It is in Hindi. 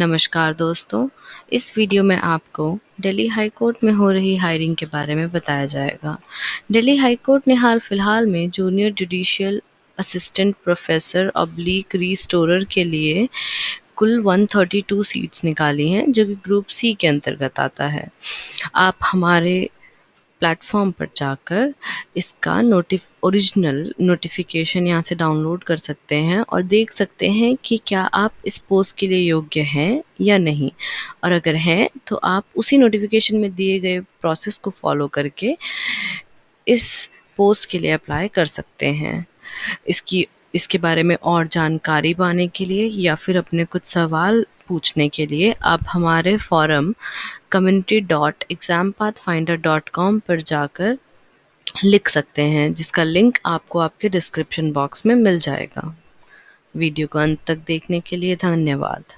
नमस्कार दोस्तों, इस वीडियो में आपको दिल्ली हाई कोर्ट में हो रही हायरिंग के बारे में बताया जाएगा। दिल्ली हाई कोर्ट ने हाल फिलहाल में जूनियर जुडिशियल असिस्टेंट प्रोफेसर और लीक रीस्टोरर के लिए कुल 132 सीट्स निकाली हैं, जो कि ग्रुप सी के अंतर्गत आता है। आप हमारे प्लेटफॉर्म पर जाकर इसका ओरिजिनल नोटिफिकेशन यहाँ से डाउनलोड कर सकते हैं और देख सकते हैं कि क्या आप इस पोस्ट के लिए योग्य हैं या नहीं, और अगर हैं तो आप उसी नोटिफिकेशन में दिए गए प्रोसेस को फॉलो करके इस पोस्ट के लिए अप्लाई कर सकते हैं। इसके बारे में और जानकारी पाने के लिए या फिर अपने कुछ सवाल पूछने के लिए आप हमारे forum community.exampathfinder.com पर जाकर लिख सकते हैं, जिसका लिंक आपको आपके डिस्क्रिप्शन बॉक्स में मिल जाएगा। वीडियो को अंत तक देखने के लिए धन्यवाद।